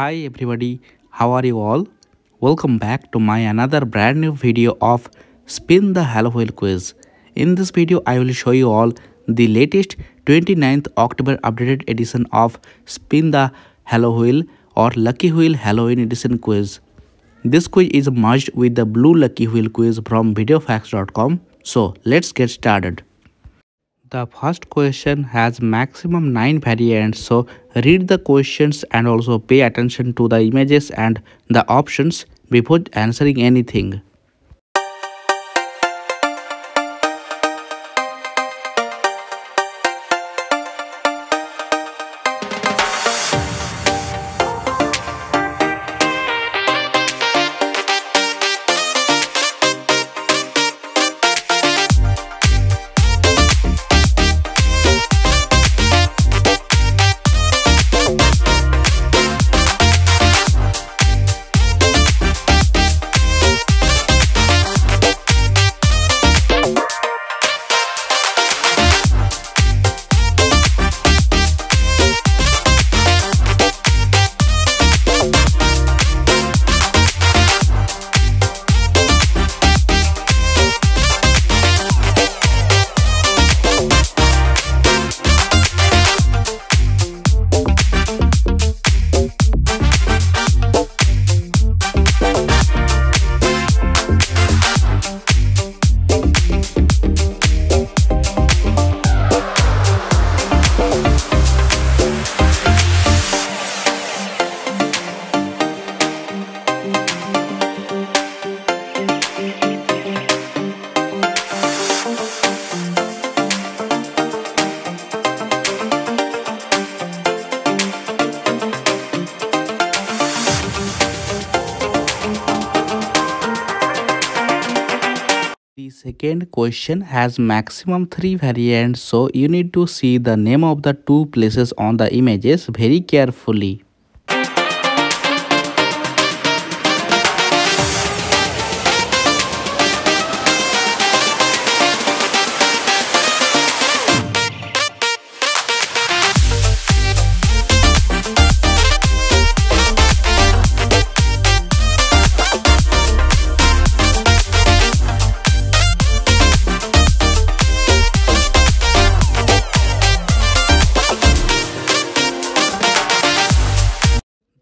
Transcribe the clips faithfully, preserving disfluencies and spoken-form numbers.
Hi everybody, how are you all? Welcome back to my another brand new video of Spin the Halloween Quiz. In this video, I will show you all the latest twenty-ninth October updated edition of Spin the Halloween or Lucky Wheel Halloween Edition Quiz. This quiz is merged with the Blue Lucky Wheel Quiz from video facts dot com. So let's get started. The first question has maximum nine variants, so read the questions and also pay attention to the images and the options before answering anything. Second question has maximum three variants, so you need to see the name of the two places on the images very carefully.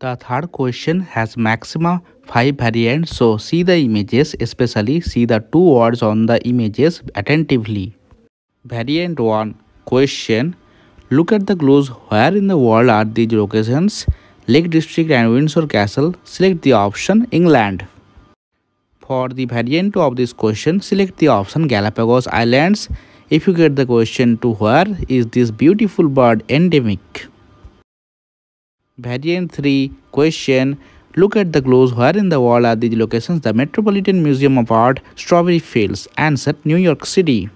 The third question has maximum five variants, so see the images, especially see the two words on the images attentively. Variant one question: look at the clues. Where in the world are these locations? Lake District and Windsor Castle. Select the option England. For the variant two of this question, select the option Galapagos Islands. If you get the question to where is this beautiful bird endemic? Variant three question: look at the clues. Where in the world are these locations? The Metropolitan Museum of Art, Strawberry Fields. Answer: New York City.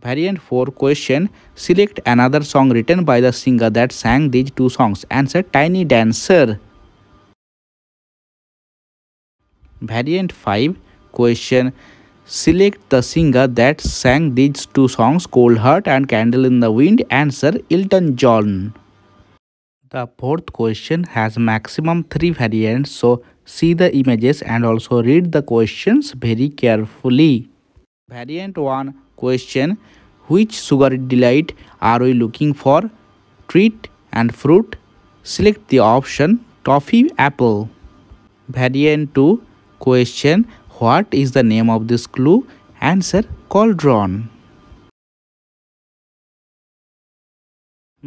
Variant four question: select another song written by the singer that sang these two songs. Answer: Tiny Dancer. Variant five question: select the singer that sang these two songs, Cold Heart and Candle in the Wind. Answer: Elton John. The fourth question has maximum three variants, so see the images and also read the questions very carefully. Variant one question: which sugar delight are we looking for? Treat and fruit. Select the option toffee apple. Variant two question: what is the name of this clue? Answer: cauldron.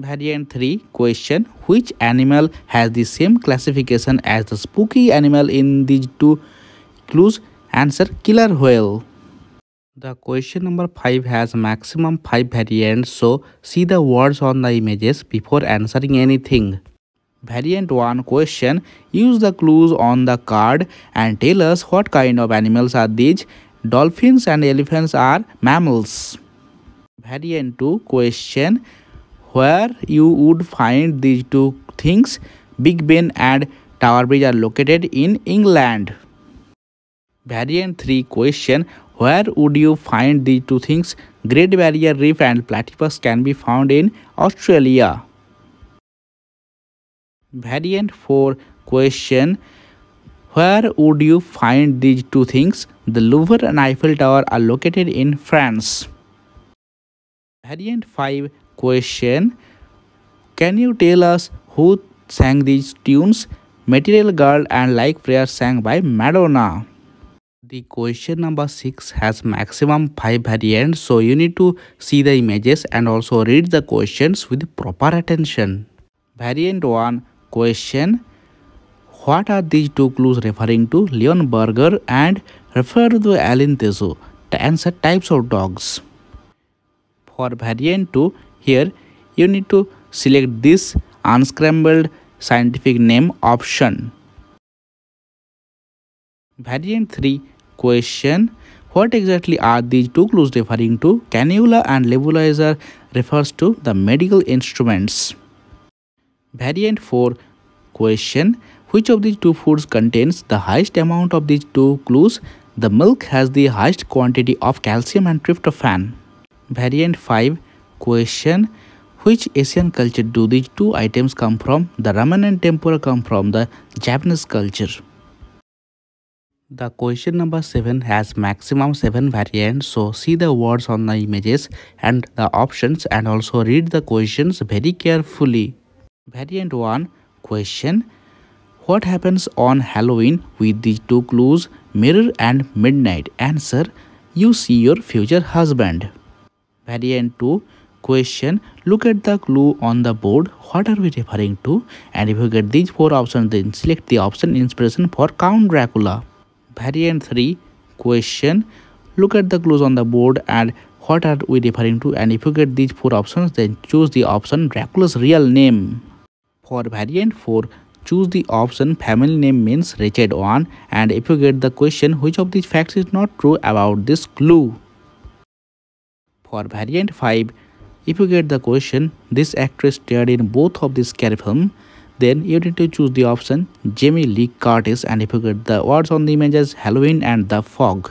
Variant three question: which animal has the same classification as the spooky animal in these two clues? Answer: killer whale. The question number five has maximum five variants, so see the words on the images before answering anything. Variant one question: use the clues on the card and tell us what kind of animals are these? Dolphins and elephants are mammals. Variant two question: where you would find these two things? Big Ben and Tower Bridge are located in England. Variant three question: where would you find these two things? Great Barrier Reef and Platypus can be found in Australia. Variant four question: where would you find these two things? The Louvre and Eiffel Tower are located in France. Variant five question: can you tell us who sang these tunes? Material Girl and Like Prayer sang by Madonna. The question number six has maximum five variants, so you need to see the images and also read the questions with proper attention. Variant one question: what are these two clues referring to? Leonberger and refer to Alentejo. Answer: types of dogs. For variant two, here you need to select this unscrambled scientific name option. Variant three question: what exactly are these two clues referring to? Cannula and nebulizer refers to the medical instruments. Variant four question: which of these two foods contains the highest amount of these two clues? The milk has the highest quantity of calcium and tryptophan. Variant five question: which Asian culture do these two items come from? The ramen and tempura come from the Japanese culture. The question number seven has maximum seven variants, so see the words on the images and the options and also read the questions very carefully. Variant one question: what happens on Halloween with these two clues, mirror and midnight? Answer: you see your future husband. Variant two question: look at the clue on the board. What are we referring to? And if you get these four options, then select the option inspiration for Count Dracula. Variant three question: look at the clues on the board and what are we referring to? And if you get these four options, then choose the option Dracula's real name. For variant four, choose the option family name means wretched one. And if you get the question, which of these facts is not true about this clue? For variant five, if you get the question, this actress starred in both of these scary films, then you need to choose the option Jamie Lee Curtis. And if you get the words on the images, Halloween and the fog.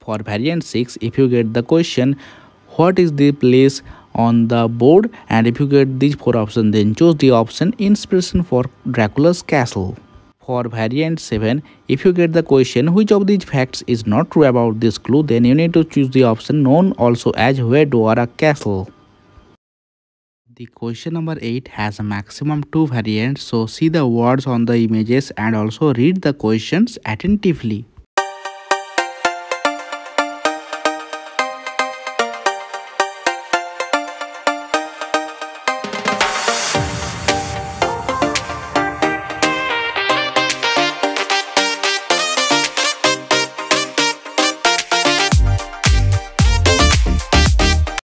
For variant six, if you get the question, what is the place on the board? And if you get these four options, then choose the option inspiration for Dracula's castle. For variant seven, if you get the question, which of these facts is not true about this clue? Then you need to choose the option known also as Wedowara Castle. The question number eight has a maximum two variants, so see the words on the images and also read the questions attentively.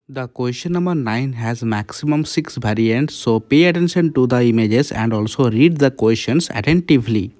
The question number nine has maximum six variants, so pay attention to the images and also read the questions attentively.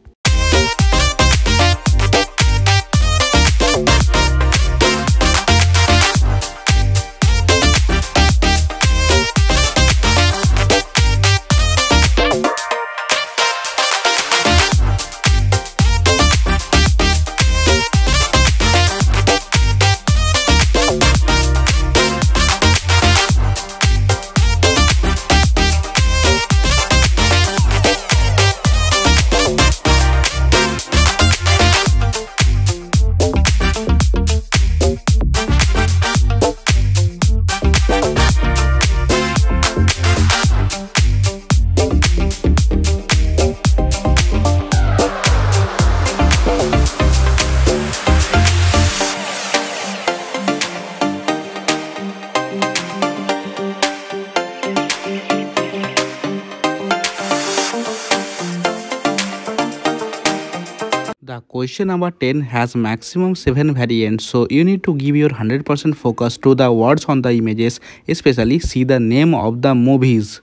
Question number ten has maximum seven variants, so you need to give your one hundred percent focus to the words on the images, especially see the name of the movies.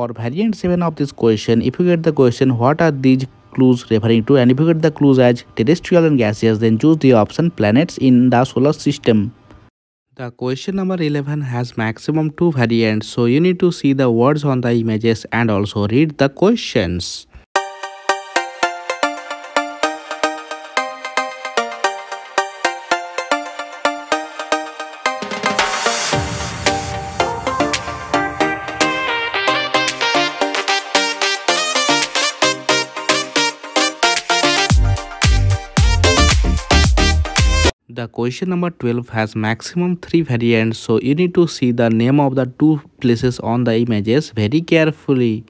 For variant seven of this question, if you get the question, what are these clues referring to? And if you get the clues as terrestrial and gaseous, then choose the option planets in the solar system. The question number eleven has maximum two variants, so you need to see the words on the images and also read the questions. The question number twelve has maximum three variants, so you need to see the name of the two places on the images very carefully.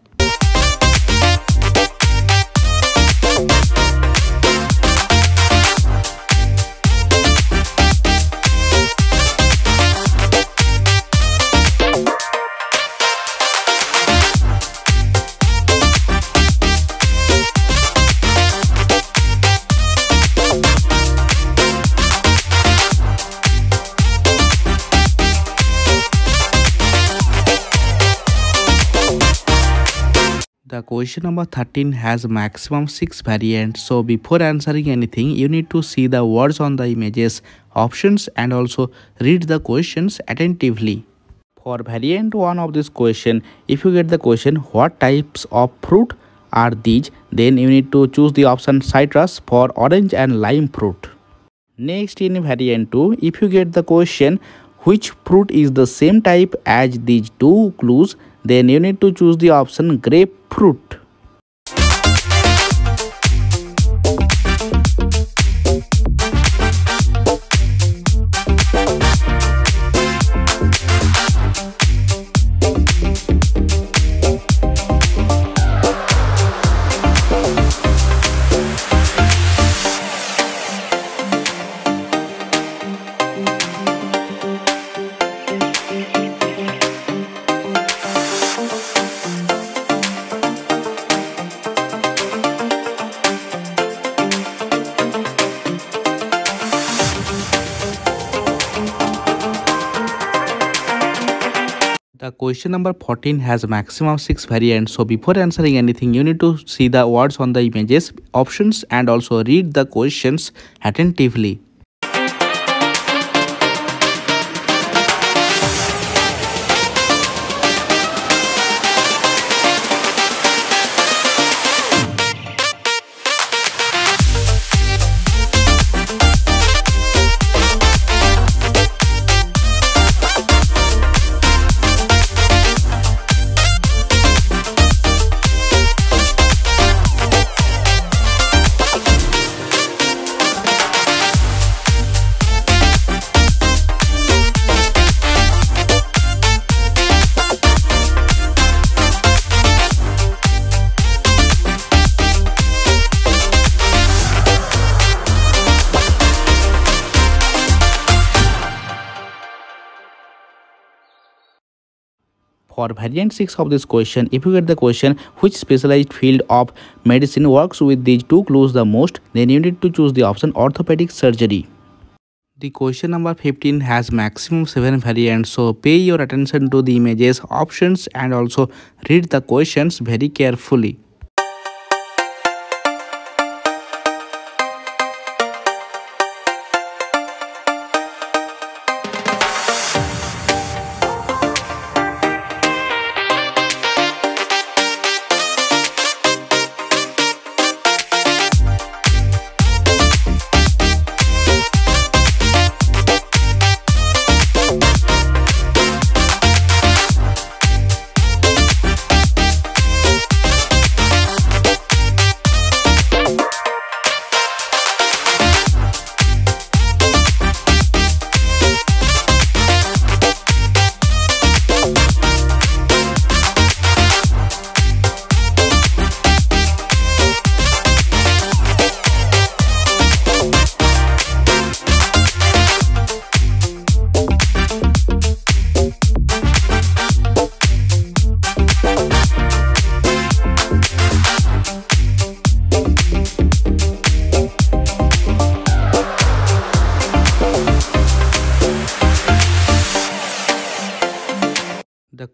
The question number thirteen has maximum six variants, so before answering anything, you need to see the words on the images, options and also read the questions attentively. For variant one of this question, if you get the question, what types of fruit are these? Then you need to choose the option citrus for orange and lime fruit. Next, in variant two, if you get the question, which fruit is the same type as these two clues? Then you need to choose the option grapefruit. The question number fourteen has maximum six variants, so before answering anything, you need to see the words on the images, options and also read the questions attentively. For variant six of this question, if you get the question, which specialized field of medicine works with these two clues the most, then you need to choose the option orthopedic surgery. The question number fifteen has maximum seven variants, so pay your attention to the images, options and also read the questions very carefully.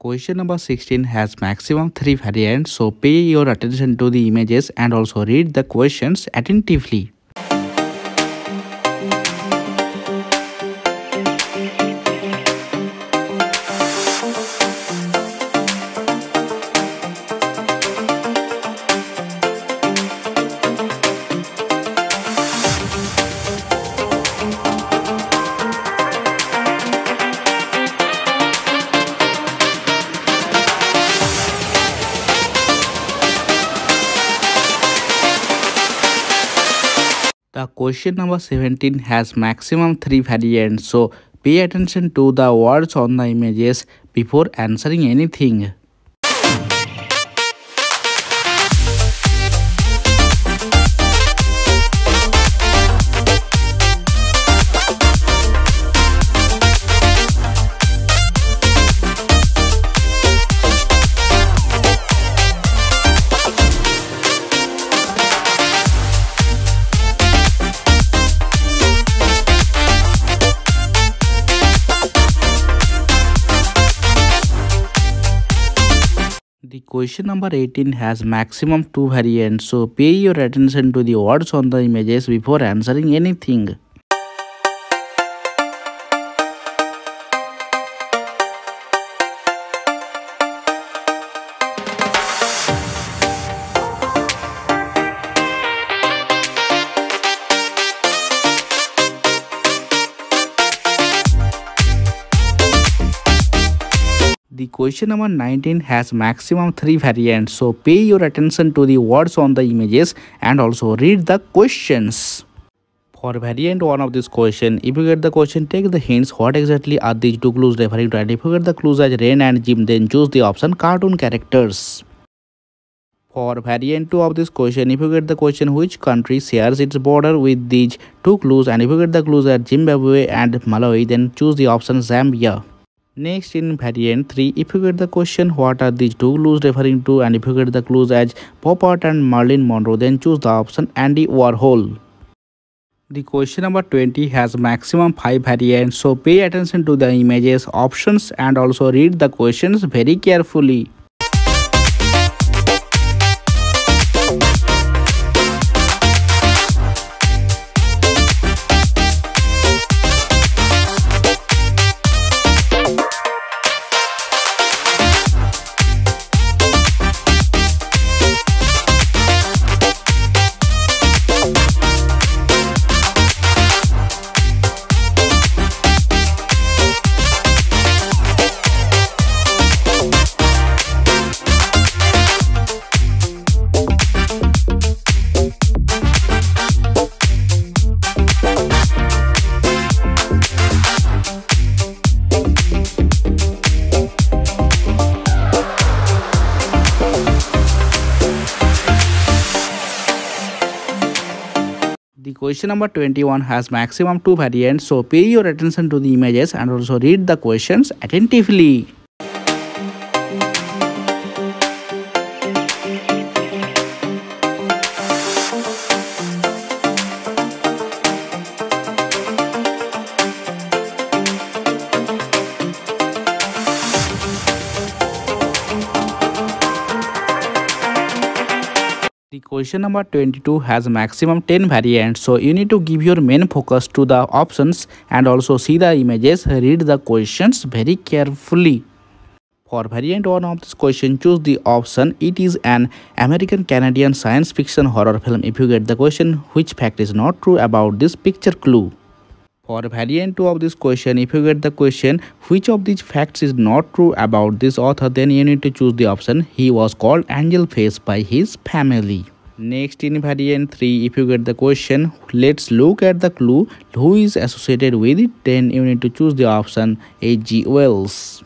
question number sixteen has maximum three variants, so pay your attention to the images and also read the questions attentively. The question number seventeen has maximum three variants, so pay attention to the words on the images before answering anything. The question number eighteen has maximum two variants, so pay your attention to the words on the images before answering anything. The question number nineteen has maximum three variants, so pay your attention to the words on the images and also read the questions. For variant one of this question, if you get the question, take the hints. What exactly are these two clues referring to? And if you get the clues as Rain and Jim, then choose the option cartoon characters. For variant two of this question, if you get the question, which country shares its border with these two clues? And if you get the clues as Zimbabwe and Malawi, then choose the option Zambia. Next, in variant three, if you get the question, what are these two clues referring to? And if you get the clues as Pop Art and Marilyn Monroe, then choose the option Andy Warhol. The question number twenty has maximum five variants, so pay attention to the images, options and also read the questions very carefully. The question number twenty-one has maximum two variants, so pay your attention to the images and also read the questions attentively. The question number twenty-two has maximum ten variants, so you need to give your main focus to the options and also see the images, read the questions very carefully. For variant one of this question, choose the option it is an American-Canadian science fiction horror film. If you get the question, which fact is not true about this picture clue? For variant two of this question, if you get the question, which of these facts is not true about this author, then you need to choose the option, he was called Angel Face by his family. Next, in variant three, if you get the question, let's look at the clue, who is associated with it, then you need to choose the option H G Wells.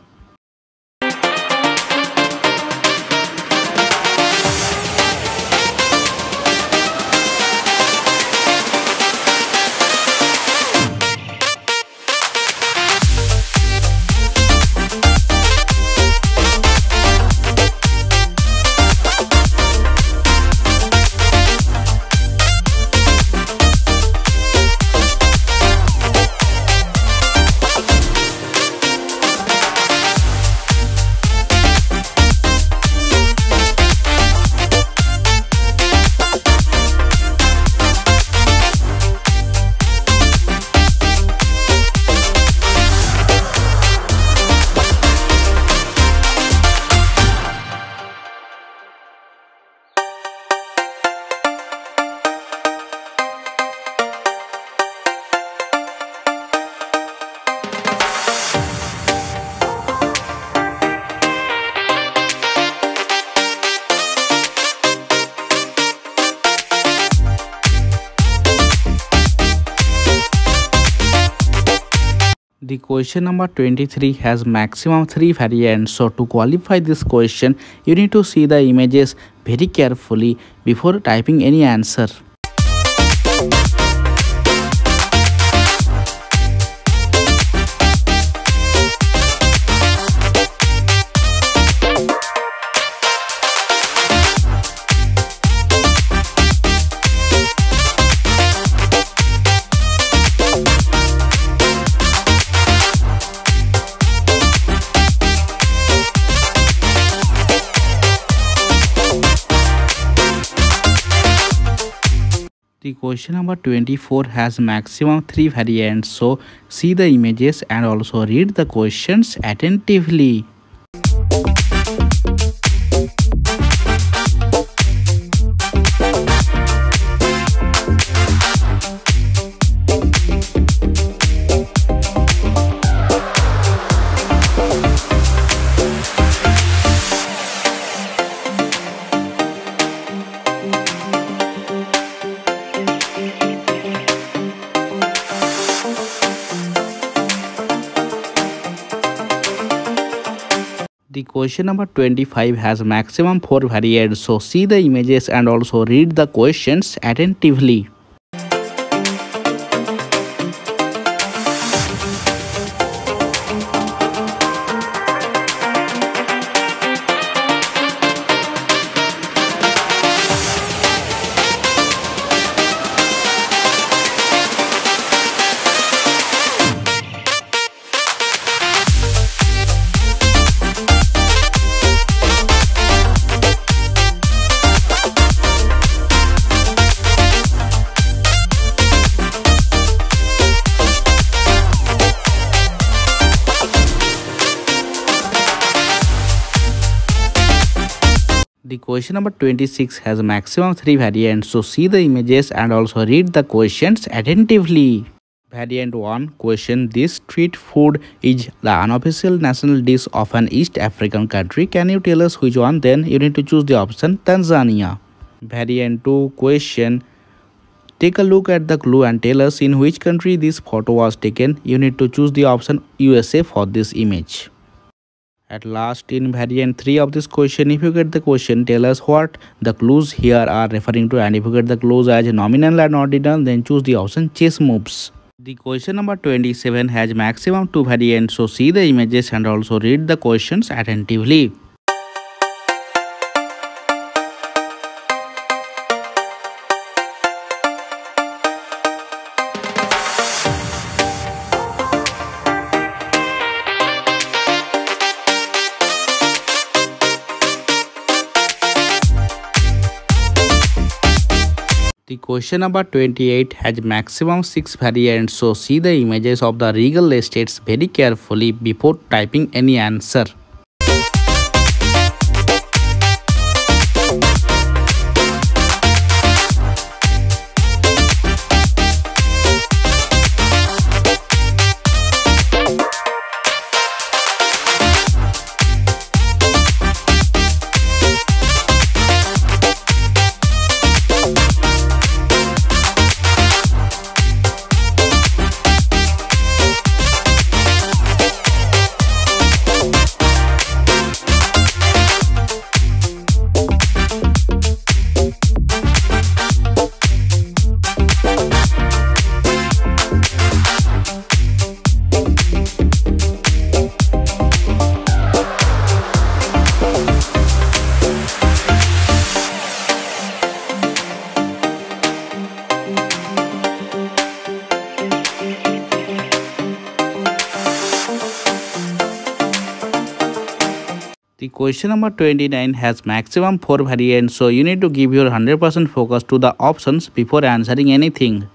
The question number twenty-three has maximum three variants. So to qualify this question, you need to see the images very carefully before typing any answer. The question number twenty-four has maximum three variants, so see the images and also read the questions attentively. The question number twenty-five has maximum four variants, so see the images and also read the questions attentively. The question number twenty-six has maximum three variants, so see the images and also read the questions attentively. Variant one question: this street food is the unofficial national dish of an East African country. Can you tell us which one? Then you need to choose the option Tanzania. Variant two question: take a look at the clue and tell us in which country this photo was taken. You need to choose the option U S A for this image. At last, in variant three of this question, if you get the question, tell us what the clues here are referring to, and if you get the clues as nominal and ordinal, then choose the option chess moves. The question number twenty-seven has maximum two variants, so see the images and also read the questions attentively. The question number twenty-eight has maximum six variants, so see the images of the regal estates very carefully before typing any answer. The question number twenty-nine has maximum four variants, so you need to give your one hundred percent focus to the options before answering anything.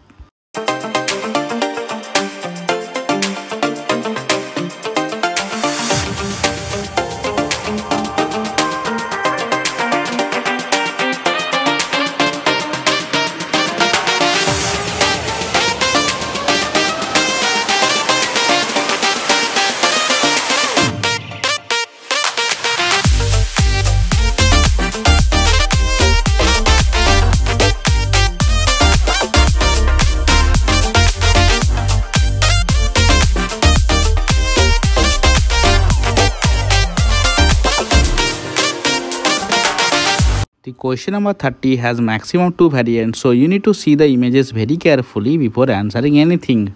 Question number thirty has maximum two variants, so you need to see the images very carefully before answering anything.